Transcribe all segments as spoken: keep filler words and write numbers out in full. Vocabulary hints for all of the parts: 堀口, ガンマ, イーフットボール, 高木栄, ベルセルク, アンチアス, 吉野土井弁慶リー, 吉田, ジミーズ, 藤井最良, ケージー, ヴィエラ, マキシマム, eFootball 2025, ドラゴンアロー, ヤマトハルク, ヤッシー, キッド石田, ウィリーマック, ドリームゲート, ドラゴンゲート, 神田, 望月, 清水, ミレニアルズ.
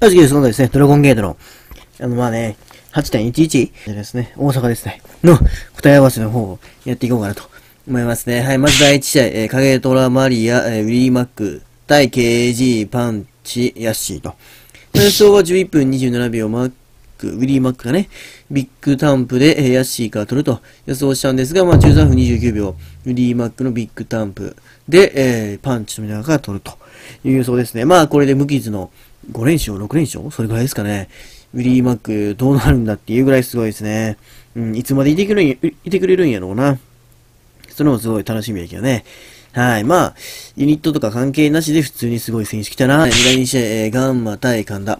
はい、次です。今度ですね、ドラゴンゲートの、あの、まあね、はちてんいちいち ですね、大阪ですね、の答え合わせの方をやっていこうかなと思いますね。はい、まずだいいち試合、えー、影虎マリア、えー、ウィリーマック、対 ケージー パンチ、ヤッシーと。戦争はじゅういっぷんにじゅうななびょう、マック、ウィリーマックがね、ビッグタンプで、えー、ヤッシーから取ると予想したんですが、まあ、じゅうさんぷんにじゅうきゅうびょう、ウィリーマックのビッグタンプで、えー、パンチと見ながら取るという予想ですね。まあ、これで無傷のごれんしょう、ろくれんしょうそれぐらいですかね。ウィリー・マックどうなるんだっていうぐらいすごいですね。うん、いつまでいてくれるんや、いてくれるんやろうな。それもすごい楽しみだけどね。はい。まあ、ユニットとか関係なしで普通にすごい選手来たな。はい、だいに試合、えー、ガンマ対神田。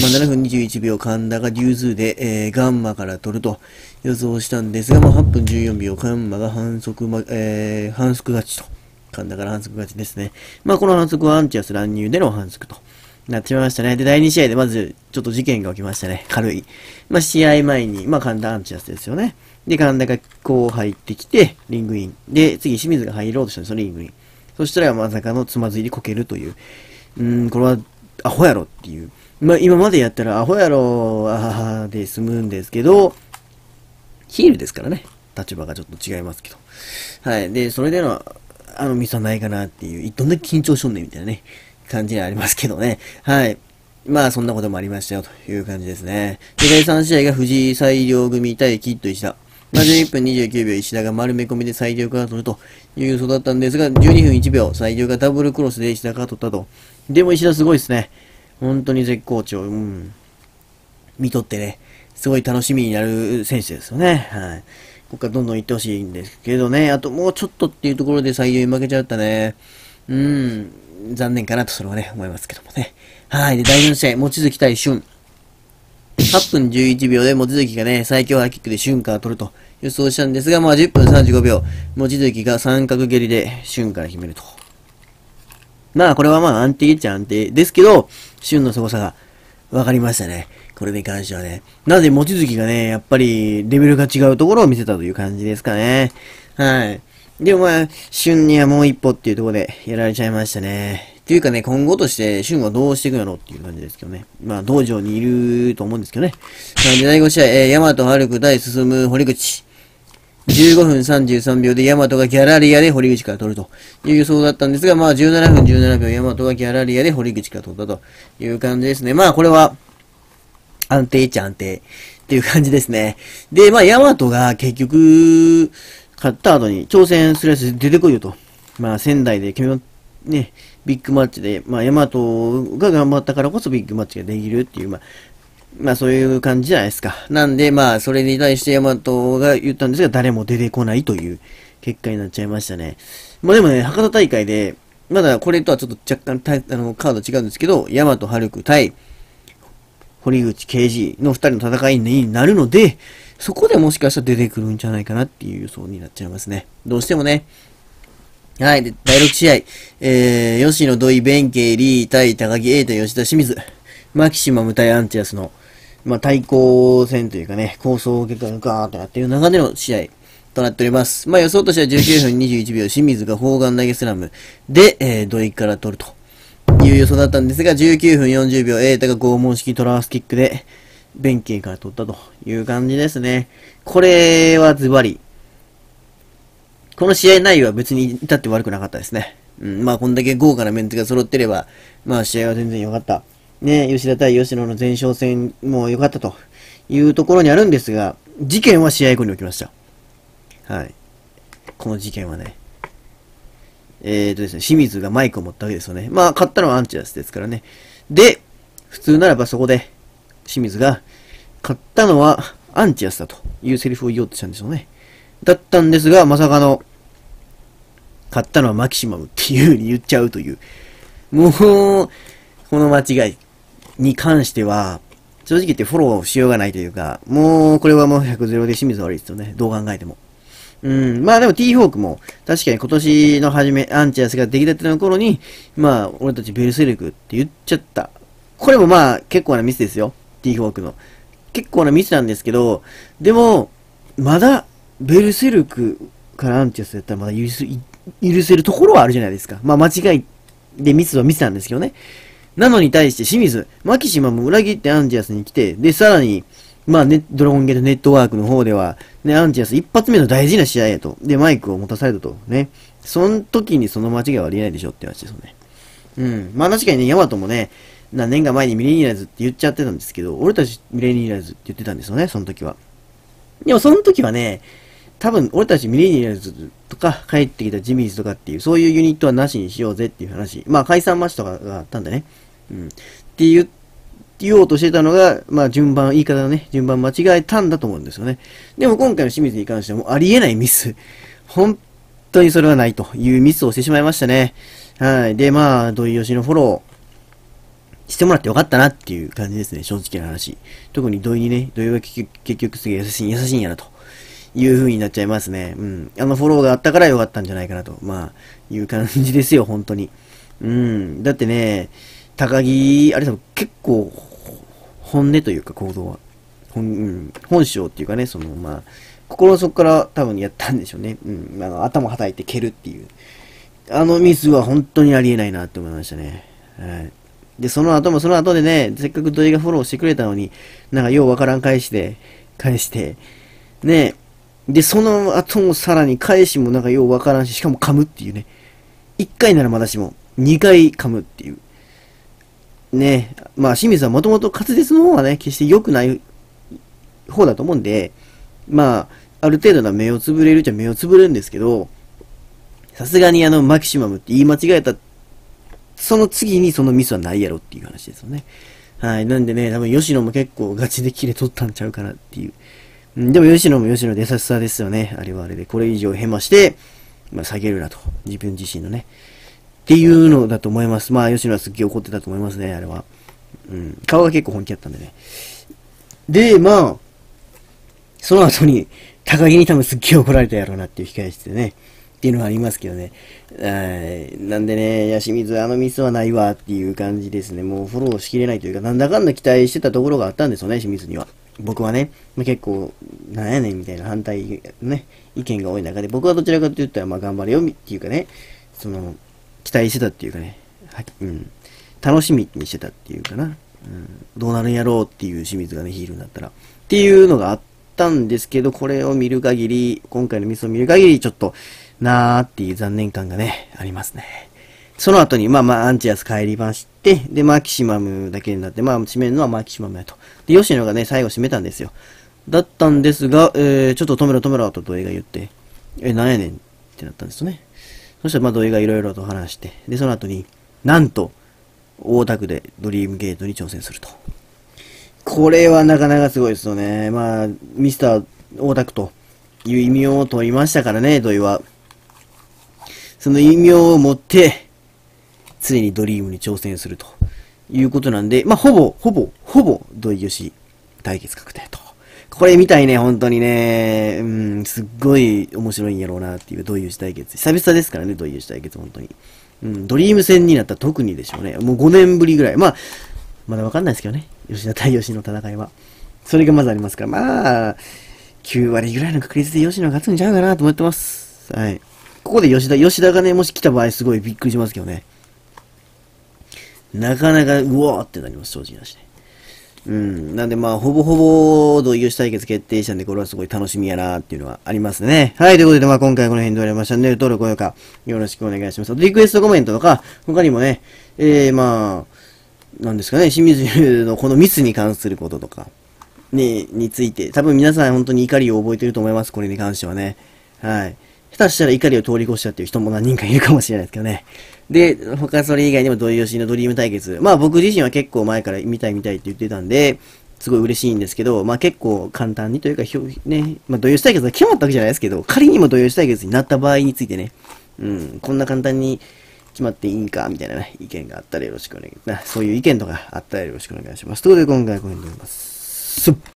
まあ、ななふんにじゅういちびょう、神田が流通で、えー、ガンマから取ると予想したんですが、まあ、はちふんじゅうよんびょう、ガンマが反則、ま、えー、反則勝ちと。神田から反則勝ちですね。まあ、この反則はアンチアス乱入での反則と。なってしまいましたね。で、だいに試合でまず、ちょっと事件が起きましたね。軽い。まあ、試合前に、まあ、神田アンチアスですよね。で、神田がこう入ってきて、リングイン。で、次、清水が入ろうとしたんですよ、リングイン。そしたら、まさかのつまずいでこけるという。うーん、これは、アホやろっていう。まあ、今までやったら、アホやろ、あーで済むんですけど、ヒールですからね。立場がちょっと違いますけど。はい。で、それでの、あのミスはないかなっていう。どんだけ緊張しとんねんみたいなね。感じにありますけどね。はい。まあ、そんなこともありましたよ、という感じですね。で、だいさん試合が藤井最良組対キッド石田。まあ、じゅういっぷんにじゅうきゅうびょう、石田が丸め込みで最良から取るという予想だったんですが、じゅうにふんいちびょう、最良がダブルクロスで石田から取ったと。でも石田すごいですね。本当に絶好調。うん。見とってね、すごい楽しみになる選手ですよね。はい。ここからどんどん行ってほしいんですけどね。あともうちょっとっていうところで最良に負けちゃったね。うん。残念かなと、それはね、思いますけどもね。はい。で、だいよん試合、望月対俊。はちふんじゅういちびょうで、望月がね、最強ハイキックで俊から取ると予想したんですが、まあじゅっぷんさんじゅうごびょう、望月が三角蹴りで俊から決めると。まあ、これはまあ安定っちゃ安定ですけど、俊の凄さが分かりましたね。これに関してはね。なぜ望月がね、やっぱりレベルが違うところを見せたという感じですかね。はい。でもまあ、旬にはもう一歩っていうところでやられちゃいましたね。というかね、今後として旬はどうしていくんやろうっていう感じですけどね。まあ、道場にいると思うんですけどね。で、だいご試合、えー、ヤマトハルク対進む堀口。じゅうごふんさんじゅうさんびょうでヤマトがギャラリアで堀口から取るという予想だったんですが、まあじゅうななふんじゅうななびょうヤマトがギャラリアで堀口から取ったという感じですね。まあ、これは安定っちゃ安定っていう感じですね。で、まあ、ヤマトが結局、勝った後に挑戦するやつ出てこいよと。まあ仙台で決め、ね、ビッグマッチで、まあヤマトが頑張ったからこそビッグマッチができるっていう、まあ、まあそういう感じじゃないですか。なんでまあそれに対してヤマトが言ったんですが、誰も出てこないという結果になっちゃいましたね。まあでもね、博多大会で、まだこれとはちょっと若干あのカード違うんですけど、ヤマトハルク対堀口 ケージー のふたりの戦いになるので、そこでもしかしたら出てくるんじゃないかなっていう予想になっちゃいますね。どうしてもね。はい。で、だいろく試合。えー、吉野土井弁慶リー対高木栄対吉田清水。マキシマム対アンチアスの、まあ、対抗戦というかね、構想結果がガーッとなっている中での試合となっております。まあ、予想としてはじゅうきゅうふんにじゅういちびょう、清水が砲丸投げスラムで、えー、土井から取ると。いう予想だったんですが、じゅうきゅうふんよんじゅうびょう、エータが拷問式トラースキックで、弁慶から取ったという感じですね。これはズバリ。この試合内容は別に至って悪くなかったですね。うん、まあこんだけ豪華なメンツが揃ってれば、まあ試合は全然良かった。ね、吉田対吉野の前哨戦も良かったというところにあるんですが、事件は試合後に起きました。はい。この事件はね。えーとですね、清水がマイクを持ったわけですよね。まあ、勝ったのはアンチアスですからね。で、普通ならばそこで、清水が、勝ったのはアンチアスだというセリフを言おうとしたんでしょうね。だったんですが、まさかの、勝ったのはマキシマムっていう風に言っちゃうという。もう、この間違いに関しては、正直言ってフォローしようがないというか、もう、これはもうひゃくゼロで清水悪いですよね。どう考えても。うん、まあでも T ホークも確かに今年の初めアンチアスが出来立ての頃にまあ俺たちベルセルクって言っちゃった。これもまあ結構なミスですよ。 T ホークの結構なミスなんですけど、でもまだベルセルクからアンチアスだったらまだ許せ、許せるところはあるじゃないですか。まあ間違いでミスはミスなんですけどね。なのに対して清水、マキシマも裏切ってアンティアスに来て、で、さらに、まあ、ね、ドラゴンゲートネットワークの方では、ね、アンティアス一発目の大事な試合やと。で、マイクを持たされたと。ね。その時にその間違いはありえないでしょって話ですよね。うん。まあ確かにね、ヤマトもね、何年か前にミレニアルズって言っちゃってたんですけど、俺たちミレニアルズって言ってたんですよね、その時は。でもその時はね、多分俺たちミレニアルズとか帰ってきたジミーズとかっていう、そういうユニットはなしにしようぜっていう話。まあ解散マッチとかがあったんだね。うん。っていう、言おうとしてたのが、まあ順番、言い方のね、順番間違えたんだと思うんですよね。でも今回の清水に関してはもうありえないミス。本当にそれはないというミスをしてしまいましたね。はい。で、まあ、土井善のフォローしてもらってよかったなっていう感じですね、正直な話。特に土井にね、土井は結局、結局すげえ優しい、優しいんやなという風になっちゃいますね。うん。あのフォローがあったからよかったんじゃないかなと、まあ、いう感じですよ、本当に。うん。だってね、高木、あれ多分結構、本音というか行動は、本、うん、本性っていうかね、その、まあ、心の底から多分やったんでしょうね。うん。あの、頭はたいて蹴るっていう。あのミスは本当にありえないなって思いましたね。はい。で、その後もその後でね、せっかく土井がフォローしてくれたのに、なんかようわからん返して、返して、ね。で、その後もさらに返しもなんかようわからんし、しかも噛むっていうね。一回ならまだしも、二回噛むっていう。ね、まあ清水はもともと滑舌の方はね、決して良くない方だと思うんで、まあ、ある程度の目をつぶれるっちゃ目をつぶれるんですけど、さすがにあの、マキシマムって言い間違えた、その次にそのミスはないやろっていう話ですよね。はい。なんでね、多分吉野も結構ガチでキレ取ったんちゃうかなっていう。うん、でも吉野も吉野で優しさですよね。あれはあれで、これ以上ヘマして、まあ下げるなと。自分自身のね。っていうのだと思います。まあ、吉野はすっげえ怒ってたと思いますね、あれは。うん。顔が結構本気だったんでね。で、まあ、その後に、高木に多分すっげえ怒られたやろうなっていう控え室でね。っていうのはありますけどね。なんでね、いや、清水、あのミスはないわっていう感じですね。もうフォローしきれないというか、なんだかんだ期待してたところがあったんですよね、清水には。僕はね、まあ、結構、なんやねんみたいな反対、ね、意見が多い中で、僕はどちらかといったら、まあ、頑張れよっていうかね、その、期待してたっていうかね、はうん、楽しみにしてたっていうかな、うん、どうなるんやろうっていう清水がね、ヒールになったら。っていうのがあったんですけど、これを見る限り、今回のミスを見る限り、ちょっと、なーっていう残念感がね、ありますね。その後に、まあまあ、アンチアス帰りまして、で、マキシマムだけになって、まあ、締めるのはマキシマムやと。で、吉野がね、最後締めたんですよ。だったんですが、えー、ちょっと止めろ止めろと土井が言って、え、なんやねんってなったんですよね。そしたら、まあ、土井がいろいろと話して、で、その後に、なんと、大田区でドリームゲートに挑戦すると。これはなかなかすごいですよね。まあ、ミスター大田区という異名を取りましたからね、土井は。その異名を持って、常にドリームに挑戦するということなんで、まあ、ほぼ、ほぼ、ほぼ、土井善対決確定と。これ見たいね、本当にね、うん、すっごい面白いんやろうなっていう土井善対決。久々ですからね、土井善対決、本当に。うん、ドリーム戦になったら特にでしょうね。もうごねんぶりぐらい。まあ、まだわかんないですけどね、吉田対吉の戦いは。それがまずありますから、まあ、きゅう割ぐらいの確率で吉野が勝つんちゃうかなと思ってます。はい。ここで吉田、吉田がね、もし来た場合すごいびっくりしますけどね。なかなか、うわーってなります、正直だしね。うん。なんでまあ、ほぼほぼ、土井善対決決定したんで、これはすごい楽しみやなーっていうのはありますね。はい、ということで、まあ今回この辺で終わりましたので、登録、高評価、よろしくお願いします。リクエストコメントとか、他にもね、えーまあ、なんですかね、清水のこのミスに関することとか、ね、について、多分皆さん本当に怒りを覚えてると思います、これに関してはね。はい。下手したら怒りを通り越したっていう人も何人かいるかもしれないですけどね。で、他それ以外にも土井善のドリーム対決。まあ僕自身は結構前から見たい見たいって言ってたんで、すごい嬉しいんですけど、まあ結構簡単にというか、ね、まあ土井善対決が決まったわけじゃないですけど、仮にも土井善対決になった場合についてね、うん、こんな簡単に決まっていいんか、みたいなね、意見があったらよろしくお願いします。そういう意見とかあったらよろしくお願いします。ということで今回はこの辺で終わります。